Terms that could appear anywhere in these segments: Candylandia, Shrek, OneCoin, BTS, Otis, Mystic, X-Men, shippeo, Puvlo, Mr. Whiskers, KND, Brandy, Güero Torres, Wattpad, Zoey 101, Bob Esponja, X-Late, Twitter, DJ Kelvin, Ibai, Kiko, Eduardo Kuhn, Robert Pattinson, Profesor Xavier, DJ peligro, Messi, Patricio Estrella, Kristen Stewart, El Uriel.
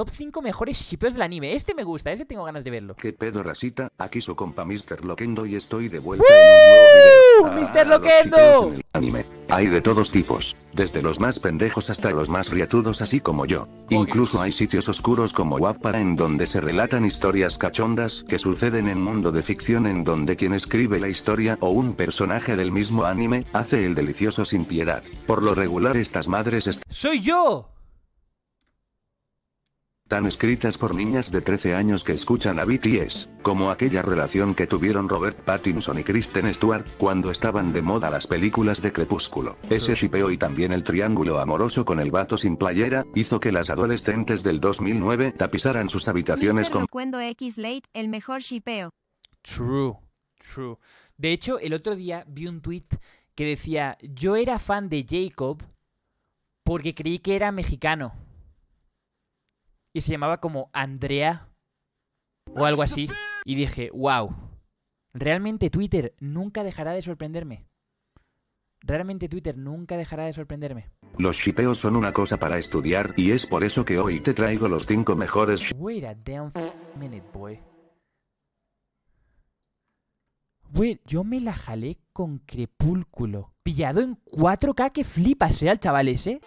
Top 5 mejores shippeos del anime. Este me gusta, ese tengo ganas de verlo. ¿Qué pedo, racita? Aquí su compa Mr. Loquendo y estoy de vuelta en un nuevo video. ¡Mr. Loquendo! Anime. Hay de todos tipos, desde los más pendejos hasta los más riatudos así como yo. Incluso hay sitios oscuros como Wattpad en donde se relatan historias cachondas que suceden en mundo de ficción en donde quien escribe la historia o un personaje del mismo anime hace el delicioso sin piedad. Por lo regular estas madres ¡soy yo! Están escritas por niñas de 13 años que escuchan a BTS, como aquella relación que tuvieron Robert Pattinson y Kristen Stewart, cuando estaban de moda las películas de Crepúsculo. Ese shipeo y también el triángulo amoroso con el vato sin playera, hizo que las adolescentes del 2009 tapizaran sus habitaciones con... X-Late, el mejor shipeo. True, true. De hecho, el otro día vi un tweet que decía, yo era fan de Jacob porque creí que era mexicano. Y se llamaba como Andrea o algo así. Y dije, wow, realmente Twitter nunca dejará de sorprenderme. Realmente Twitter nunca dejará de sorprenderme. Los shippeos son una cosa para estudiar y es por eso que hoy te traigo los 5 mejores shippeos. Wait a damn minute, boy. Güey, yo me la jalé con Crepúsculo. Pillado en 4K que flipas, al chaval ese.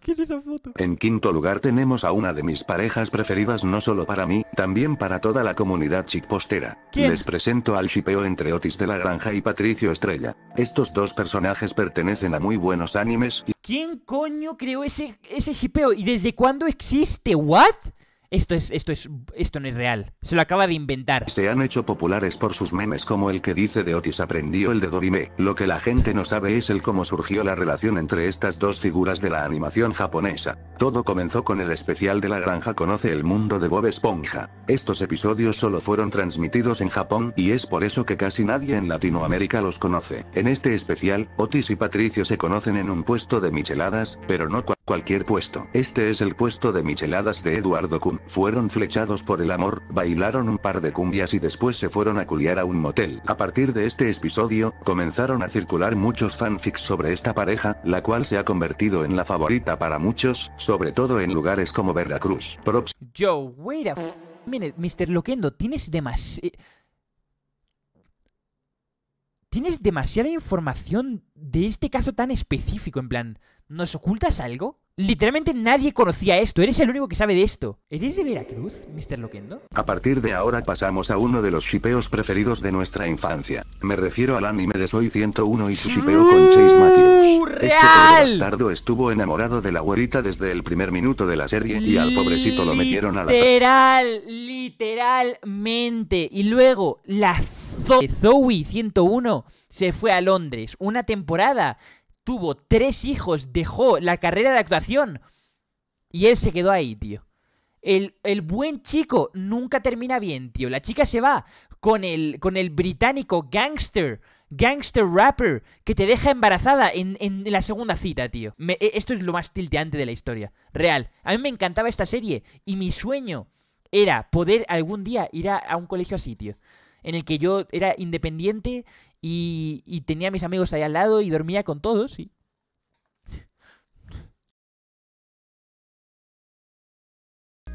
¿Qué es esa foto? En quinto lugar tenemos a una de mis parejas preferidas, no solo para mí, también para toda la comunidad chickpostera. Les presento al shipeo entre Otis de la Granja y Patricio Estrella. Estos dos personajes pertenecen a muy buenos animes y... ¿Quién coño creó ese shipeo? ¿Y desde cuándo existe? ¿What? Esto no es real. Se lo acaba de inventar. Se han hecho populares por sus memes como el que dice de Otis aprendió el de Dorime. Lo que la gente no sabe es el cómo surgió la relación entre estas dos figuras de la animación japonesa. Todo comenzó con el especial de La Granja Conoce el Mundo de Bob Esponja. Estos episodios solo fueron transmitidos en Japón y es por eso que casi nadie en Latinoamérica los conoce. En este especial, Otis y Patricio se conocen en un puesto de micheladas, pero no cualquier puesto. Este es el puesto de micheladas de Eduardo Kuhn. Fueron flechados por el amor, bailaron un par de cumbias y después se fueron a culiar a un motel. A partir de este episodio, comenzaron a circular muchos fanfics sobre esta pareja, la cual se ha convertido en la favorita para muchos, sobre todo en lugares como Veracruz. Yo, wait a minute, Mr. Loquendo, tienes demasiada información de este caso tan específico, en plan, ¿nos ocultas algo? Literalmente nadie conocía esto, eres el único que sabe de esto. ¿Eres de Veracruz, Mr. Loquendo? A partir de ahora pasamos a uno de los shippeos preferidos de nuestra infancia. Me refiero al anime de Zoey 101 y su shippeo con Chase Matthews. Este bastardo estuvo enamorado de la güerita desde el primer minuto de la serie y al pobrecito lo metieron a la... Literalmente. Y luego la Zoey 101 se fue a Londres una temporada. Tuvo 3 hijos, dejó la carrera de actuación y él se quedó ahí, tío. El buen chico nunca termina bien, tío. La chica se va con el británico gangster rapper que te deja embarazada en la segunda cita, tío. Esto es lo más tilteante de la historia, real. A mí me encantaba esta serie y mi sueño era poder algún día ir a un colegio así, tío. En el que yo era independiente y tenía a mis amigos ahí al lado y dormía con todos, sí.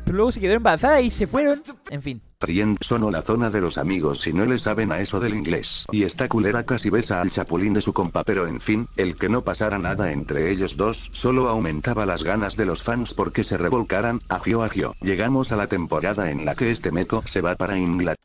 Pero luego se quedó embarazada y se fueron, en fin. Son o la zona de los amigos si no le saben a eso del inglés. Y esta culera casi besa al chapulín de su compa, pero en fin, el que no pasara nada entre ellos dos solo aumentaba las ganas de los fans porque se revolcaran, agio. Llegamos a la temporada en la que este meco se va para Inglaterra.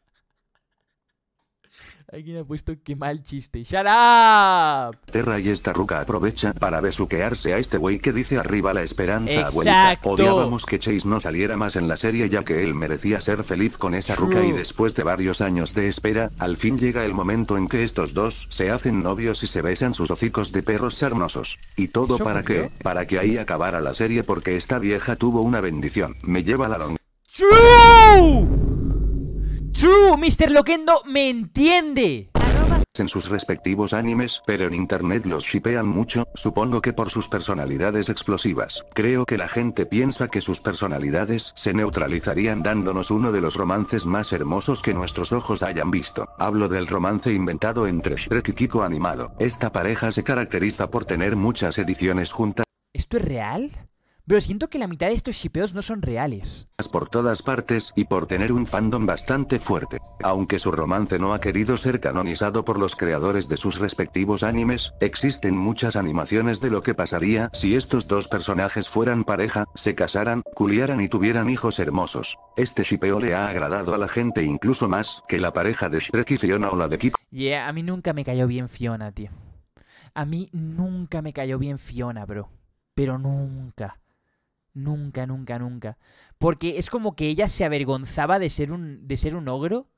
Alguien ha puesto que mal chiste. ¡Shut up! Terra y esta ruca aprovecha para besuquearse a este güey que dice arriba la esperanza. Exacto. Abuelita. Odiábamos que Chase no saliera más en la serie ya que él merecía ser feliz con esa ruca y después de varios años de espera, al fin llega el momento en que estos dos se hacen novios y se besan sus hocicos de perros sarnosos. ¿Y todo para qué? Para que ahí acabara la serie porque esta vieja tuvo una bendición. Me lleva la longa. ¡True! Mr. Loquendo me entiende. en sus respectivos animes, pero en internet los shippean mucho, supongo que por sus personalidades explosivas. Creo que la gente piensa que sus personalidades se neutralizarían dándonos uno de los romances más hermosos que nuestros ojos hayan visto. Hablo del romance inventado entre Shrek y Kiko animado. Esta pareja se caracteriza por tener muchas ediciones juntas. ¿Esto es real? Pero siento que la mitad de estos shippeos no son reales. Por todas partes y por tener un fandom bastante fuerte. Aunque su romance no ha querido ser canonizado por los creadores de sus respectivos animes, existen muchas animaciones de lo que pasaría si estos dos personajes fueran pareja, se casaran, culiaran y tuvieran hijos hermosos. Este shippeo le ha agradado a la gente incluso más que la pareja de Shrek y Fiona o la de Kiko. Yeah, a mí nunca me cayó bien Fiona, tío. A mí nunca me cayó bien Fiona, bro. Pero nunca. Nunca, nunca, nunca. Porque es como que ella se avergonzaba de ser un ogro,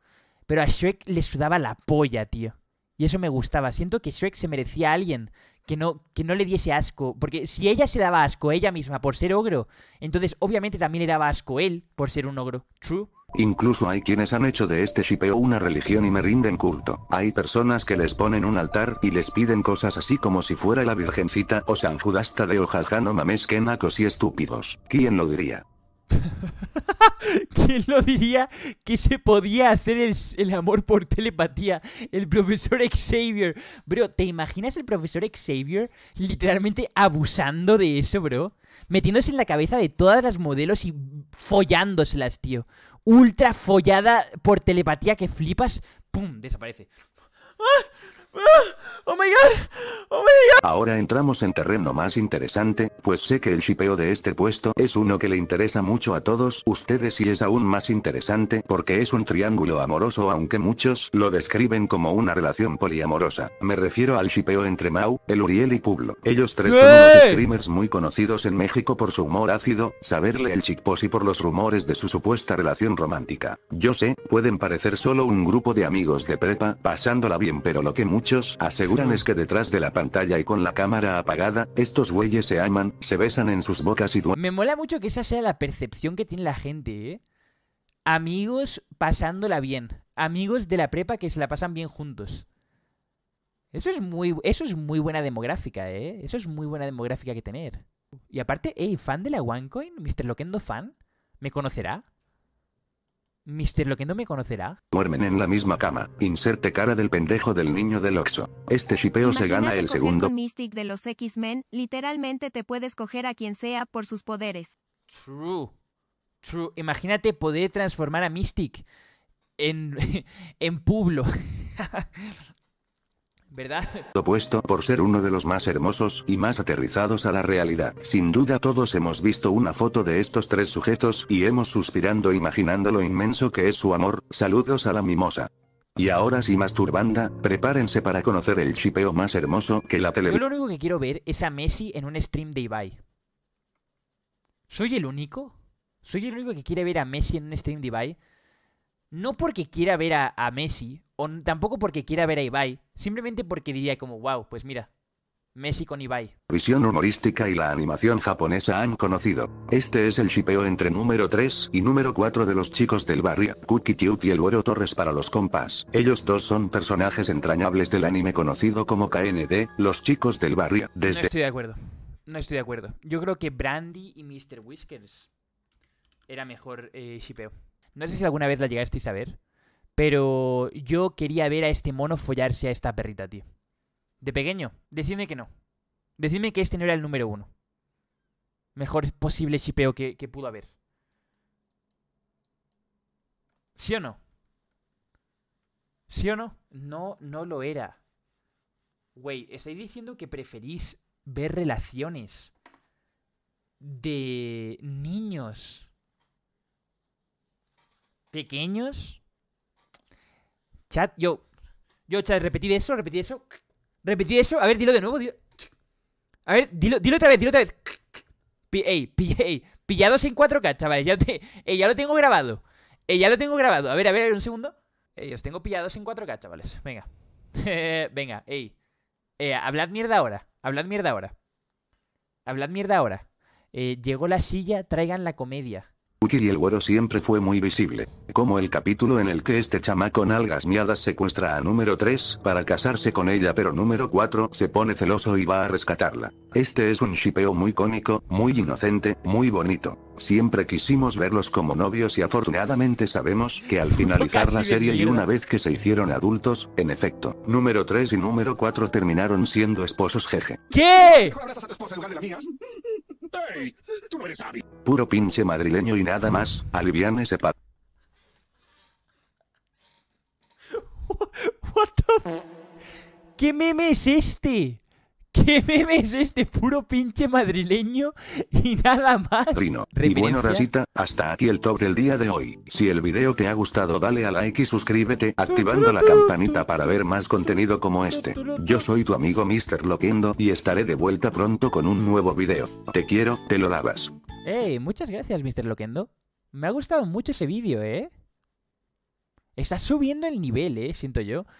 pero a Shrek le sudaba la polla, tío. Y eso me gustaba. Siento que Shrek se merecía a alguien que no le diese asco. Porque si ella se daba asco ella misma por ser ogro, entonces obviamente también le daba asco él por ser un ogro. True. Incluso hay quienes han hecho de este shippeo una religión y me rinden culto. Hay personas que les ponen un altar y les piden cosas así como si fuera la Virgencita o San Judas Tadeo, jaja, no mames, que nacos y estúpidos. ¿Quién lo diría? ¿Quién lo diría que se podía hacer el amor por telepatía? El profesor Xavier. Bro, ¿te imaginas el profesor Xavier literalmente abusando de eso, bro? Metiéndose en la cabeza de todas las modelos y follándoselas, tío. Ultra follada por telepatía que flipas. ¡Pum! Desaparece. ¡Oh my god! ¡Oh my god! Ahora entramos en terreno más interesante, pues sé que el shippeo de este puesto es uno que le interesa mucho a todos ustedes y es aún más interesante porque es un triángulo amoroso, aunque muchos lo describen como una relación poliamorosa. Me refiero al shippeo entre Mau, El Uriel y Puvlo. Ellos tres son unos streamers muy conocidos en México por su humor ácido, saberle el chicpos y por los rumores de su supuesta relación romántica. Yo sé, pueden parecer solo un grupo de amigos de prepa, pasándola bien, pero lo que muchos aseguran es que detrás de la pantalla y con la cámara apagada, estos güeyes se aman, se besan en sus bocas y me mola mucho que esa sea la percepción que tiene la gente, ¿eh? Amigos pasándola bien. Amigos de la prepa que se la pasan bien juntos. Eso es muy buena demográfica, ¿eh? Eso es muy buena demográfica que tener. Y aparte, hey, fan de la OneCoin, Mr. Loquendo fan, ¿me conocerá? ¿Mr. Loquendo me conocerá? Duermen en la misma cama. Inserte cara del pendejo del niño del Oxxo. Este shippeo se gana el segundo. Mystic de los X-Men, literalmente te puedes coger a quien sea por sus poderes. True. True. Imagínate poder transformar a Mystic en Puvlo. ¿Verdad? Opuesto por ser uno de los más hermosos y más aterrizados a la realidad. Sin duda todos hemos visto una foto de estos tres sujetos y hemos suspirando imaginando lo inmenso que es su amor. Saludos a la mimosa. Y ahora sí, masturbanda, prepárense para conocer el shippeo más hermoso que la televisión. Yo lo único que quiero ver es a Messi en un stream de Ibai. ¿Soy el único? ¿Soy el único que quiere ver a Messi en un stream de Ibai? No porque quiera ver a Messi, o tampoco porque quiera ver a Ibai, simplemente porque diría como, wow, pues mira, Messi con Ibai. Visión humorística y la animación japonesa han conocido. Este es el shippeo entre número 3 y número 4 de los chicos del barrio, Cookie Cute y el Güero Torres para los compas. Ellos dos son personajes entrañables del anime conocido como KND, los chicos del barrio. No estoy de acuerdo, no estoy de acuerdo. Yo creo que Brandy y Mr. Whiskers era mejor shippeo. No sé si alguna vez la llegasteis a ver, pero yo quería ver a este mono follarse a esta perrita, tío. De pequeño, decidme que no. Decidme que este no era el número 1. Mejor posible shippeo que pudo haber. ¿Sí o no? ¿Sí o no? No, no lo era. Güey, estáis diciendo que preferís ver relaciones de niños pequeños. Chat, yo chat, repetid eso, a ver, dilo de nuevo, a ver, dilo otra vez, Ey, pillados en 4K, chavales, ya lo tengo grabado, a ver, un segundo, os tengo pillados en 4K, chavales, venga, venga, hablad mierda ahora, llegó la silla, traigan la comedia. Uki y el güero siempre fue muy visible, como el capítulo en el que este chamaco nalgas miadas secuestra a número 3 para casarse con ella, pero número 4 se pone celoso y va a rescatarla. Este es un shipeo muy cómico, muy inocente, muy bonito. Siempre quisimos verlos como novios y afortunadamente sabemos que al finalizar la serie y una vez que se hicieron adultos, en efecto, número 3 y número 4 terminaron siendo esposos, jeje. ¿Qué? Hey, tú no eres hábil. Puro pinche madrileño y nada más, alivian ese pato. ¿Qué meme es este? ¿Qué meme es este? Puro pinche madrileño y nada más. Rino. Y bueno, racita, hasta aquí el top del día de hoy. Si el video te ha gustado, dale a like y suscríbete activando la campanita para ver más contenido como este. Yo soy tu amigo Mr. Loquendo y estaré de vuelta pronto con un nuevo video. Te quiero, te lo lavas. Hey, muchas gracias Mr. Loquendo. Me ha gustado mucho ese vídeo, ¿eh? Está subiendo el nivel, siento yo.